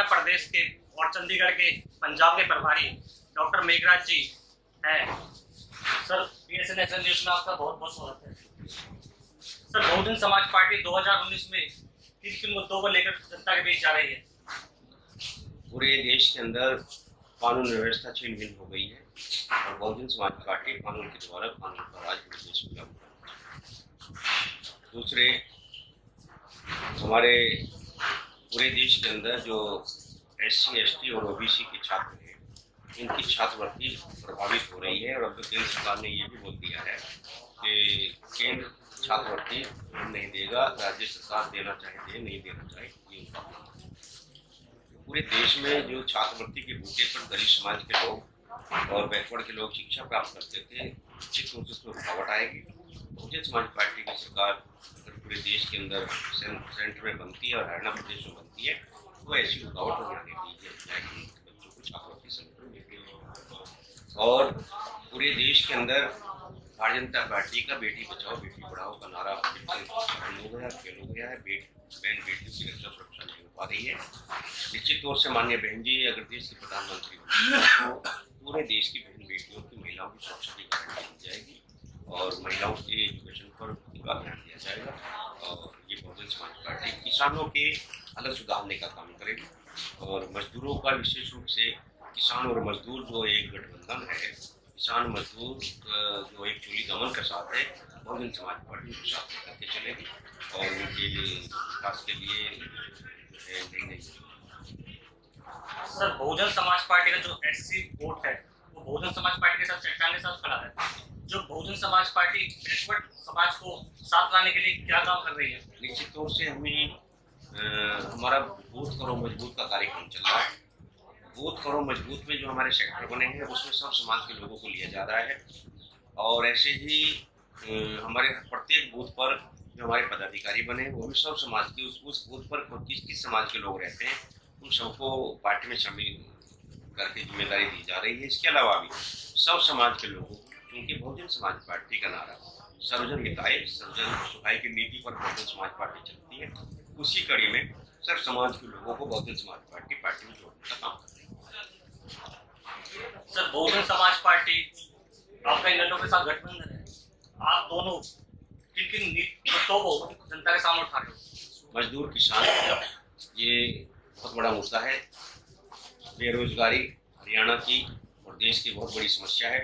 हरियाणा प्रदेश के और चंडीगढ़ के पंजाब के प्रभारी डॉक्टर मेघराज जी हैं। सर, बीएसएनएल न्यूज़ में आपका बहुत बहुत स्वागत है। सर, बहुजन समाज पार्टी 2019 में किन मुद्दों को लेकर जनता के बीच जा रही है? पूरे देश के अंदर कानून व्यवस्था छीन भिन्न हो गई है और बहुजन समाज पार्टी कानून के द्वारा कानून का राज पूरे देश में लागू है। दूसरे, हमारे पूरे देश के अंदर जो SC, ST और OBC के छात्र हैं, इनकी छात्रवृत्ति प्रभावित हो रही है और अब तो केंद्र सरकार ने ये भी बोल दिया है कि केंद्र छात्रवृत्ति नहीं देगा, राज्य सरकार देना चाहे दे, नहीं देना चाहे ये उनका मानना है। पूरे देश में जो छात्रवृत्ति के बूटे पर गरीब समाज के लोग और बैकवर्ड के लोग शिक्षा प्राप्त करते थे, शिक्षकों से उसमें रुकावट आएगी। बहुजन समाज पार्टी की सरकार अगर पूरे देश के अंदर सेंटर में बनती है और हरियाणा प्रदेश में बनती है तो ऐसी रुकावट बना देती है ताकि बच्चों को छात्रवृत्ति सेंटर मिले। और पूरे देश के अंदर भारतीय जनता पार्टी का बेटी बचाओ बेटी पढ़ाओ का नारा फेल हो गया है। बहन बेटियों की रक्षा सुरक्षा नहीं हो पा रही है। निश्चित तौर से माननीय बहन जी अगर देश की प्रधानमंत्री होंगी तो पूरे देश की बहन बेटियों की महिलाओं की सुरक्षा की गारंटी दी जाएगी और महिलाओं के एजुकेशन पर पूरा ध्यान दिया जाएगा। और ये बहुजन समाज पार्टी किसानों के अलग सुधारने का काम करेगी और मजदूरों का, विशेष रूप से किसान और मजदूर जो एक गठबंधन है, किसान मजदूर जो एक चूली दमन का साथ है, बहुजन समाज पार्टी को साथ करके चलेगी और उनके विकास के लिए। सर, बहुजन समाज पार्टी का जो SC वोट है वो बहुजन समाज पार्टी के साथ चट्टान के साथ खड़ा है। जो बहुजन समाज पार्टी बैकवर्ड समाज को साथ लाने के लिए क्या काम कर रही है? निश्चित तौर से हमें हमारा बूथ करो मजबूत का कार्यक्रम चल रहा है। बूथ करो मजबूत में जो हमारे सेक्टर बने हैं उसमें सब समाज के लोगों को लिया जा रहा है और ऐसे ही हमारे प्रत्येक बूथ पर जो हमारे पदाधिकारी बने हैं वो भी सब समाज के, उस बूथ पर किस समाज के लोग रहते हैं उन सबको पार्टी में शामिल करके जिम्मेदारी दी जा रही है। इसके अलावा भी सब समाज के लोगों को, क्योंकि बहुजन समाज पार्टी का नारा सर्वजन हिताय सर्वजन सुखाय की नीति पर बहुजन समाज पार्टी चलती है, उसी कड़ी में सर्व समाज के लोगों को बहुजन समाज पार्टी में जोड़ने का काम करती है। सर, बहुजन समाज पार्टी आपका इनेलो के साथ गठबंधन है, आप दोनों किन मुद्दों को जनता के सामने उठा रहे हो? मजदूर किसान ये बहुत बड़ा मुद्दा है। बेरोजगारी हरियाणा की और देश की बहुत बड़ी समस्या है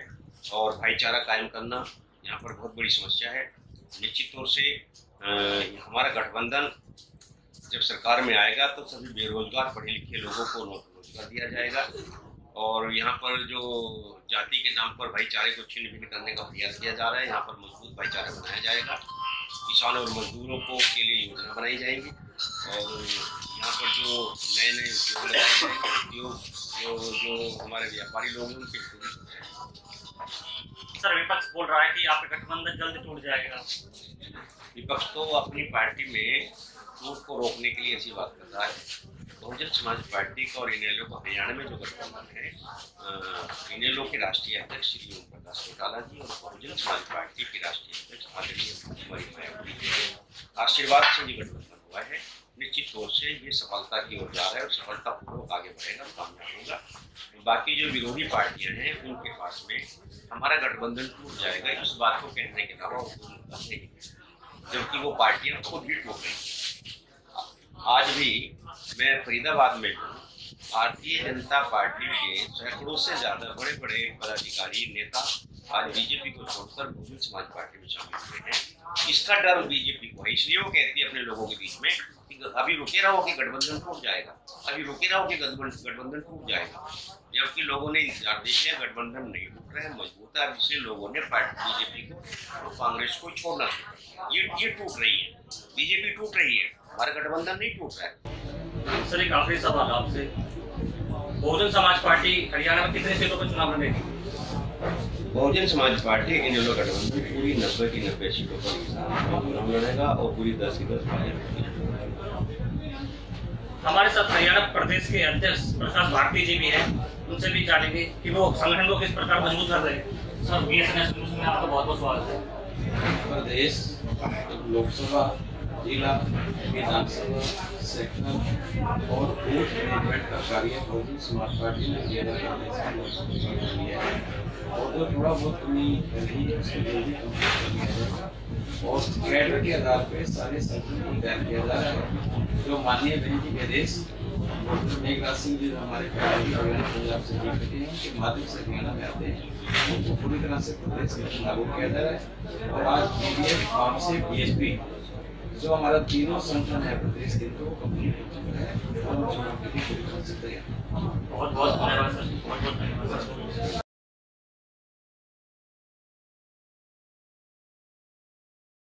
और भाईचारा कायम करना यहाँ पर बहुत बड़ी समस्या है। निश्चित तौर से हमारा गठबंधन जब सरकार में आएगा तो सभी बेरोजगार पढ़े लिखे लोगों को रोजगार दिया जाएगा और यहाँ पर जो जाति के नाम पर भाईचारे को छिन्न भिन्न करने का प्रयास किया जा रहा है, यहाँ पर मजबूत भाईचारा बनाया जाएगा। किसानों और मजदूरों को के लिए योजना बनाई जाएगी और यहाँ पर जो नए उद्योग जो हमारे व्यापारी लोग हैं उनके। सर, विपक्ष बोल रहा है कि आपका गठबंधन जल्द टूट जाएगा। विपक्ष तो अपनी पार्टी में टूट को रोकने के लिए ऐसी बात कर रहा है। बहुजन समाज पार्टी का और इनेलो का हरियाणा में जो गठबंधन है, इनेलो के राष्ट्रीय अध्यक्ष श्री ओम प्रकाश काला जी और बहुजन समाज पार्टी के राष्ट्रीय अध्यक्ष आदरणीय आशीर्वाद से ये गठबंधन हुआ है। निश्चित तौर से ये सफलता की ओर जा रहा है और सफलतापूर्वक आगे बढ़ेगा, कामयाब होगा। बाकी जो विरोधी पार्टियां हैं उनके पास में हमारा गठबंधन टूट जाएगा इस बात को कहने के अलावा उनको मुद्दा नहीं है, जबकि वो पार्टियां खुद भी टूट गई। आज भी मैं फरीदाबाद में हूँ, भारतीय जनता पार्टी के सैकड़ों से ज़्यादा बड़े बड़े पदाधिकारी नेता आज बीजेपी को छोड़कर बहुजन समाज पार्टी में शामिल हुए हैं। इसका डर बीजेपी को है, इसलिए वो कहती है अपने लोगों के बीच में कि अभी रुके रहो कि गठबंधन टूट जाएगा, अभी रुके रहो कि गठबंधन टूट जाएगा, जबकि लोगों ने इंतजार देख लिया, गठबंधन नहीं टूट रहा है, मजबूत है। अब इसलिए लोगों ने बीजेपी को, कांग्रेस को छोड़ना था। ये टूट रही है, बीजेपी टूट रही है, हमारा गठबंधन नहीं टूट रहा है। सर, एक आखिरी सवाल आपसे, बहुजन समाज पार्टी हरियाणा में कितने सीटों पर चुनाव लड़ेगी? बहुजन समाज पार्टी इनेलो गठबंधन पूरी 90 की 90 सीटों पर चुनाव लड़ेगा और पूरी 10 की 10 हमारे साथ हरियाणा प्रदेश के अध्यक्ष प्रकाश भारती जी भी हैं, उनसे भी जानेंगे कि वो संगठन को किस प्रकार मजबूत कर रहे हैं। सर, BSNS में आपका बहुत बहुत स्वागत है। प्रदेश लोकसभा जिला विधानसभा सेक्टर और बूथ मैनेजमेंट का कार्य बहुजन समाज पार्टी ने किया है और जो थोड़ा बहुत कमी रही है उसको जल्दी कम्प्लीट कर लिया जाएगा और कैडर के आधार पर सारे सर्कल को तैयार किया जा रहा है। जो माननीय बहन जी आदेश डॉक्टर मेघराज जी हमारे के माध्यम से हरियाणा में आते हैं उनको पूरी तरह से प्रदेश में लागू किया जा रहा है। और आज बीडीएफ फार्म से बीएसपी जो हमारा तीनों संगठन है प्रदेश के तो कंप्लीट है और चुनाव के लिए पूरी तरह से तैयार। बहुत बहुत धन्यवाद सर।